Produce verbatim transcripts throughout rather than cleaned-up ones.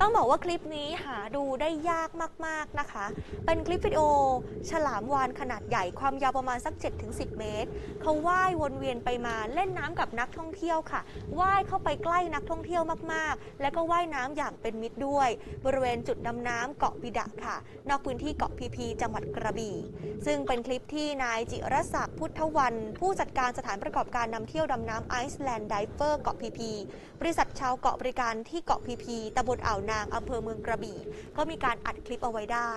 ต้องบอกว่าคลิปนี้หาดูได้ยากมากๆนะคะเป็นคลิปวิดีโอฉลามวาฬขนาดใหญ่ความยาวประมาณสัก เจ็ดถึงสิบ เมตรเขาว่ายวนเวียนไปมาเล่นน้ำกับนักท่องเที่ยวค่ะว่ายเข้าไปใกล้นักท่องเที่ยวมากๆและก็ว่ายน้ำอย่างเป็นมิตรด้วยบริเวณจุดดำน้ำเกาะปิดะค่ะนอกพื้นที่เกาะพีพีจังหวัดกระบี่ซึ่งเป็นคลิปที่นายจิรศักดิ์พุทธวันผู้จัดการสถานประกอบการนำเที่ยวดำน้ำไอซ์แลนด์ไดเวอร์เกาะพีพีบริษัทชาวเกาะบริการที่เกาะพีพีตำบลอ่าวนางอำเภอเมืองกระบี่ก็มีการอัดคลิปเอาไว้ได้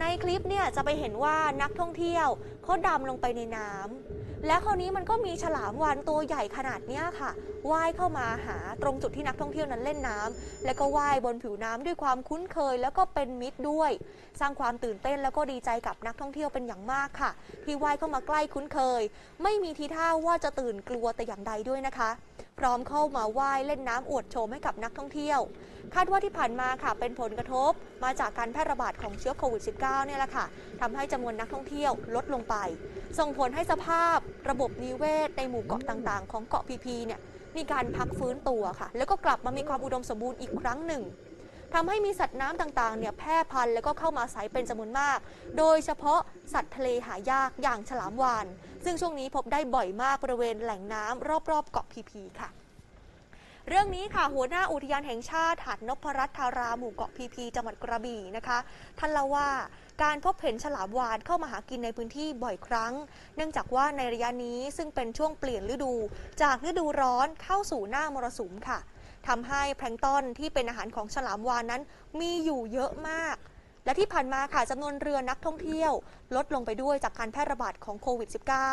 ในคลิปเนี่ยจะไปเห็นว่านักท่องเที่ยวเขาดำลงไปในน้ำและคราวนี้มันก็มีฉลามวาฬตัวใหญ่ขนาดเนี้ยค่ะว่ายเข้ามาหาตรงจุดที่นักท่องเที่ยวนั้นเล่นน้ำและก็ว่ายบนผิวน้ำด้วยความคุ้นเคยแล้วก็เป็นมิตรด้วยสร้างความตื่นเต้นแล้วก็ดีใจกับนักท่องเที่ยวเป็นอย่างมากค่ะที่ว่ายเข้ามาใกล้คุ้นเคยไม่มีทีท่าว่าจะตื่นกลัวแต่อย่างใดด้วยนะคะพร้อมเข้ามาว่ายเล่นน้ำอวดโฉมให้กับนักท่องเที่ยวคาดว่าที่ผ่านมาค่ะเป็นผลกระทบมาจากการแพร่ระบาดของเชื้อโควิด สิบเก้า เนี่ยแหละค่ะทำให้จำนวนนักท่องเที่ยวลดลงไปส่งผลให้สภาพระบบนิเวศในหมู่เกาะต่างๆของเกาะพีพีเนี่ยมีการพักฟื้นตัวค่ะแล้วก็กลับมามีความอุดมสมบูรณ์อีกครั้งหนึ่งทำให้มีสัตว์น้ำต่างๆเนี่ยแพร่พันธุ์แล้วก็เข้ามาอาศัยเป็นจำนวนมากโดยเฉพาะสัตว์ทะเลหายากอย่างฉลามวาฬซึ่งช่วงนี้พบได้บ่อยมากบริเวณแหล่งน้ำรอบๆเกาะพีพีค่ะเรื่องนี้ค่ะหัวหน้าอุทยานแห่งชาติหาดนพรัตน์ธาราหมู่เกาะพีพีจังหวัดกระบี่นะคะท่านเล่าว่าการพบเห็นฉลามวาฬเข้ามาหากินในพื้นที่บ่อยครั้งเนื่องจากว่าในระยะนี้ซึ่งเป็นช่วงเปลี่ยนฤดูจากฤดูร้อนเข้าสู่หน้ามรสุมค่ะทำให้แพลงก์ตอนที่เป็นอาหารของฉลามวาฬนั้นมีอยู่เยอะมากและที่ผ่านมาค่ะจำนวนเรือนักท่องเที่ยวลดลงไปด้วยจากการแพร่ระบาดของโควิด สิบเก้า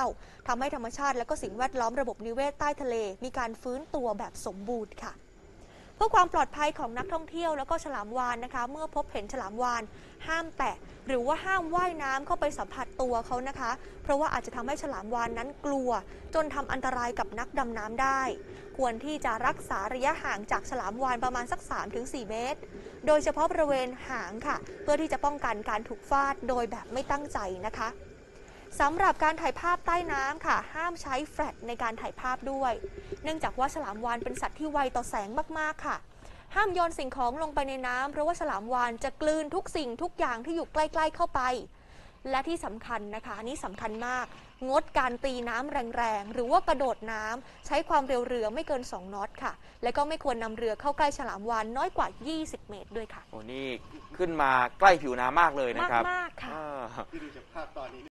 ทำให้ธรรมชาติและก็สิ่งแวดล้อมระบบนิเวศใต้ทะเลมีการฟื้นตัวแบบสมบูรณ์ค่ะเพื่อความปลอดภัยของนักท่องเที่ยวแล้วก็ฉลามวาฬนะคะเมื่อพบเห็นฉลามวาฬห้ามแตะหรือว่าห้ามว่ายน้ำเข้าไปสัมผัสตัวเขานะคะเพราะว่าอาจจะทำให้ฉลามวาฬนั้นกลัวจนทำอันตรายกับนักดำน้ำได้ควรที่จะรักษาระยะห่างจากฉลามวาฬประมาณสัก สามถึงสี่ เมตรโดยเฉพาะบริเวณหางค่ะเพื่อที่จะป้องกันการถูกฟาดโดยแบบไม่ตั้งใจนะคะสำหรับการถ่ายภาพใต้น้ำค่ะห้ามใช้แฟลชในการถ่ายภาพด้วยเนื่องจากว่าฉลามวาฬเป็นสัตว์ที่ไวต่อแสงมากๆค่ะห้ามโยนสิ่งของลงไปในน้ำเพราะว่าฉลามวาฬจะกลืนทุกสิ่งทุกอย่างที่อยู่ใกล้ๆเข้าไปและที่สำคัญนะคะอันนี้สำคัญมากงดการตีน้ำแรงๆหรือว่ากระโดดน้ำใช้ความเร็วเรือไม่เกินสองน็อตค่ะและก็ไม่ควรนำเรือเข้าใกล้ฉลามวาฬน้อยกว่ายี่สิบเมตรด้วยค่ะโอ้นี่ขึ้นมาใกล้ผิวน้ำมากเลยนะครับมากๆค่ะ